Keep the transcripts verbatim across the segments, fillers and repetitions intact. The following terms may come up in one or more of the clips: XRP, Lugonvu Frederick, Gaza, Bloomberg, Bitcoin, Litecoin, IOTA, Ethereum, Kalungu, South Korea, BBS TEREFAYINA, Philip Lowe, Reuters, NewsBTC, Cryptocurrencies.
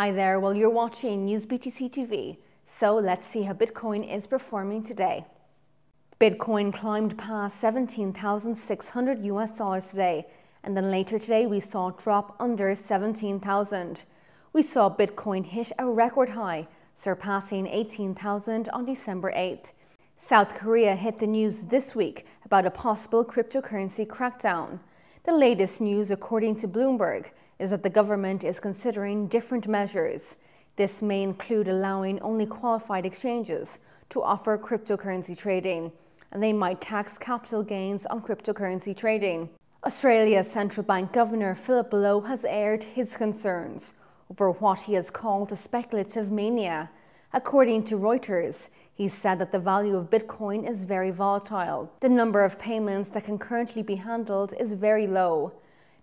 Hi there, well you're watching NewsBTC T V, so let's see how Bitcoin is performing today. Bitcoin climbed past seventeen thousand six hundred U S dollars today, and then later today we saw it drop under seventeen thousand. We saw Bitcoin hit a record high, surpassing eighteen thousand on December eighth. South Korea hit the news this week about a possible cryptocurrency crackdown. The latest news, according to Bloomberg, is that the government is considering different measures. This may include allowing only qualified exchanges to offer cryptocurrency trading, and they might tax capital gains on cryptocurrency trading. Australia's central bank governor Philip Lowe has aired his concerns over what he has called a speculative mania. According to Reuters, he said that the value of Bitcoin is very volatile. The number of payments that can currently be handled is very low.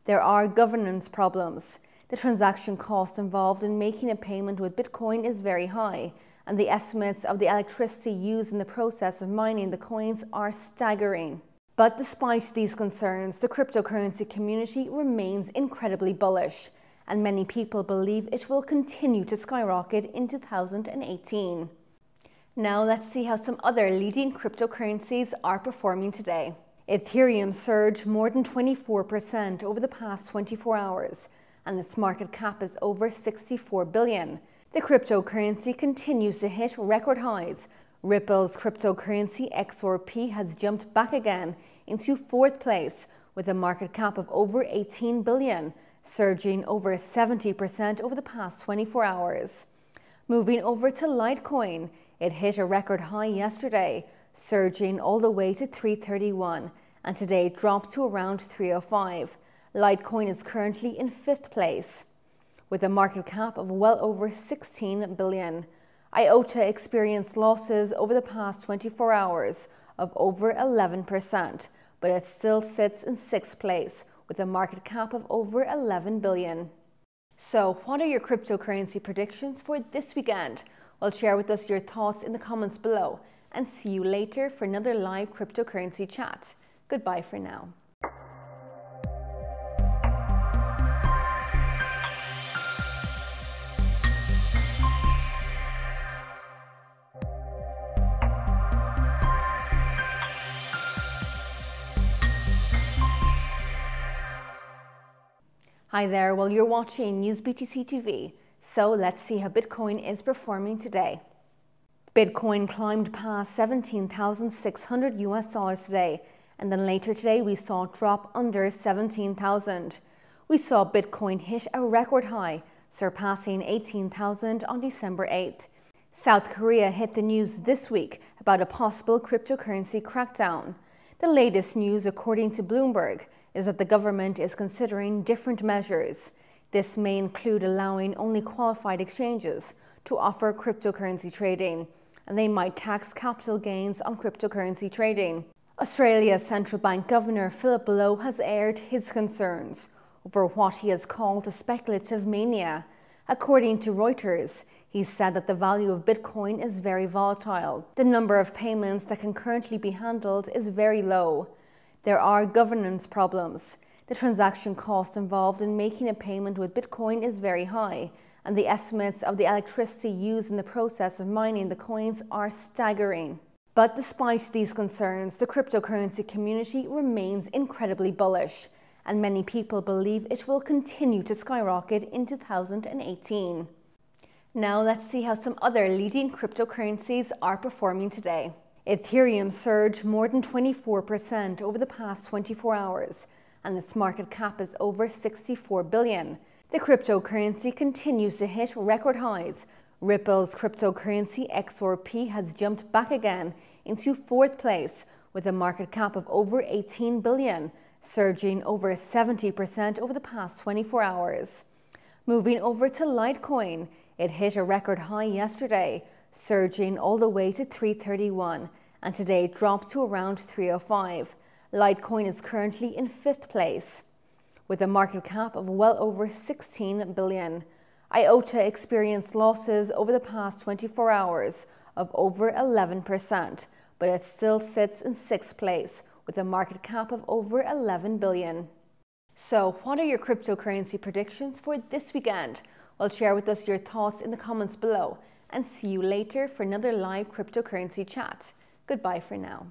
There are governance problems. The transaction cost involved in making a payment with Bitcoin is very high, and the estimates of the electricity used in the process of mining the coins are staggering. But despite these concerns, the cryptocurrency community remains incredibly bullish, and many people believe it will continue to skyrocket in two thousand eighteen. Now let's see how some other leading cryptocurrencies are performing today. Ethereum surged more than twenty-four percent over the past twenty-four hours, and its market cap is over sixty-four billion dollars. The cryptocurrency continues to hit record highs. Ripple's cryptocurrency X R P has jumped back again into fourth place with a market cap of over eighteen billion dollars, surging over seventy percent over the past twenty-four hours. Moving over to Litecoin, it hit a record high yesterday, surging all the way to three thirty-one, and today dropped to around three oh five. Litecoin is currently in fifth place, with a market cap of well over sixteen billion dollars. I O T A experienced losses over the past twenty-four hours of over eleven percent, but it still sits in sixth place, with a market cap of over eleven billion dollars. So, what are your cryptocurrency predictions for this weekend? Well, share with us your thoughts in the comments below, and see you later for another live cryptocurrency chat. Goodbye for now. Hi there, well you're watching NewsBTC T V, so let's see how Bitcoin is performing today. Bitcoin climbed past seventeen thousand six hundred U S dollars today, and then later today we saw it drop under seventeen thousand. We saw Bitcoin hit a record high, surpassing eighteen thousand on December eighth. South Korea hit the news this week about a possible cryptocurrency crackdown. The latest news, according to Bloomberg, is that the government is considering different measures. This may include allowing only qualified exchanges to offer cryptocurrency trading, and they might tax capital gains on cryptocurrency trading. Australia's central bank governor Philip Lowe has aired his concerns over what he has called a speculative mania. According to Reuters, he said that the value of Bitcoin is very volatile. The number of payments that can currently be handled is very low. There are governance problems. The transaction cost involved in making a payment with Bitcoin is very high, and the estimates of the electricity used in the process of mining the coins are staggering. But despite these concerns, the cryptocurrency community remains incredibly bullish, and many people believe it will continue to skyrocket in two thousand eighteen. Now let's see how some other leading cryptocurrencies are performing today. Ethereum surged more than twenty-four percent over the past twenty-four hours, and its market cap is over sixty-four billion dollars. The cryptocurrency continues to hit record highs. Ripple's cryptocurrency X R P has jumped back again into fourth place with a market cap of over eighteen billion dollars, surging over seventy percent over the past twenty-four hours. Moving over to Litecoin, it hit a record high yesterday, surging all the way to three thirty-one, and today dropped to around three oh five. Litecoin is currently in fifth place, with a market cap of well over sixteen billion dollars. I O T A experienced losses over the past twenty-four hours of over eleven percent, but it still sits in sixth place, with a market cap of over eleven billion dollars. So, what are your cryptocurrency predictions for this weekend? Well, share with us your thoughts in the comments below and see you later for another live cryptocurrency chat. Goodbye for now.